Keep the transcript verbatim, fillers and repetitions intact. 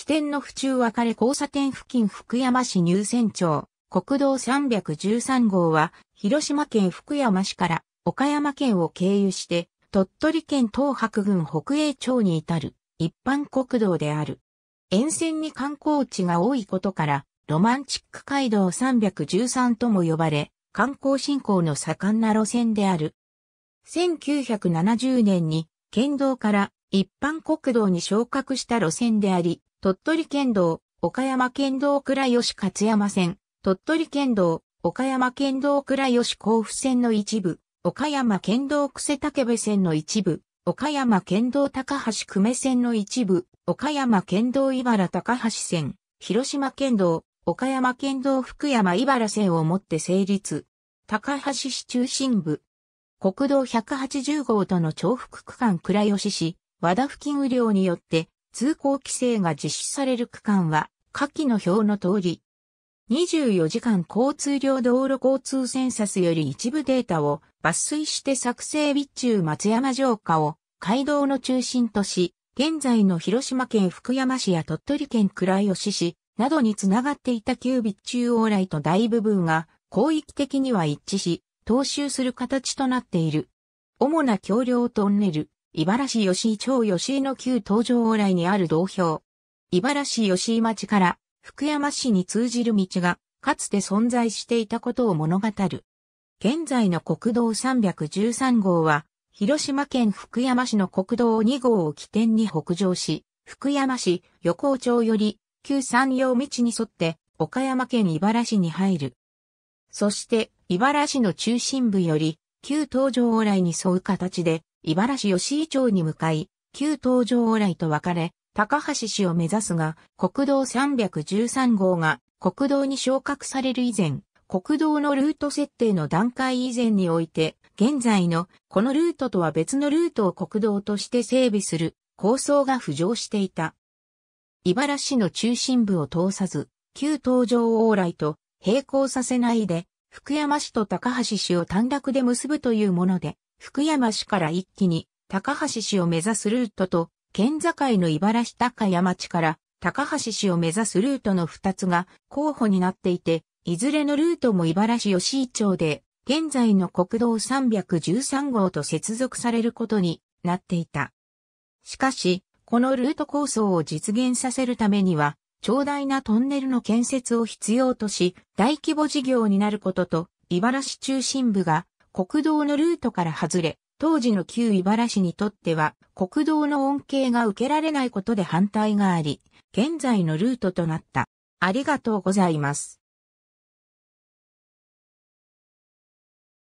起点の府中分かれ交差点付近福山市入泉町、国道さんびゃくじゅうさん号は、広島県福山市から岡山県を経由して、鳥取県東伯郡北栄町に至る一般国道である。沿線に観光地が多いことから、ロマンチック街道さんびゃくじゅうさんとも呼ばれ、観光振興の盛んな路線である。せんきゅうひゃくななじゅうねんに県道から一般国道に昇格した路線であり、鳥取県道、岡山県道倉吉勝山線、鳥取県道、岡山県道倉吉甲府線の一部、岡山県道久世武部線の一部、岡山県道高橋久米線の一部、岡山県道井原高橋線、広島県道、岡山県道福山井原線をもって成立。高橋市中心部。国道ひゃくはちじゅう号との重複区間倉吉市、和田付近雨量によって通行規制が実施される区間は、下記の表の通り。にじゅうよじかん交通量道路交通センサスより一部データを抜粋して作成備中松山城下を街道の中心とし、現在の広島県福山市や鳥取県倉吉市などにつながっていた旧備中往来と大部分が広域的には一致し、踏襲する形となっている。主な橋梁トンネル、井原市吉井町吉井の旧東上往来にある道標。井原市吉井町から、福山市に通じる道がかつて存在していたことを物語る。現在の国道さんびゃくじゅうさん号は広島県福山市の国道に号を起点に北上し、福山市横尾町より旧山陽道に沿って岡山県井原市に入る。そして井原市の中心部より旧東上往来に沿う形で井原市吉井町に向かい、旧東上往来と分かれ、高橋市を目指すが、国道さんびゃくじゅうさん号が国道に昇格される以前、国道のルート設定の段階以前において、現在のこのルートとは別のルートを国道として整備する構想が浮上していた。井原市の中心部を通さず、旧東上往来と並行させないで、福山市と高橋市を単絡で結ぶというもので、福山市から一気に高橋市を目指すルートと、県境の井原市高山町から高橋市を目指すルートの二つが候補になっていて、いずれのルートも井原市吉井町で、現在の国道さんびゃくじゅうさん号と接続されることになっていた。しかし、このルート構想を実現させるためには、長大なトンネルの建設を必要とし、大規模事業になることと、井原市中心部が国道のルートから外れ、当時の旧井原市にとっては国道の恩恵が受けられないことで反対があり、現在のルートとなった。ありがとうございます。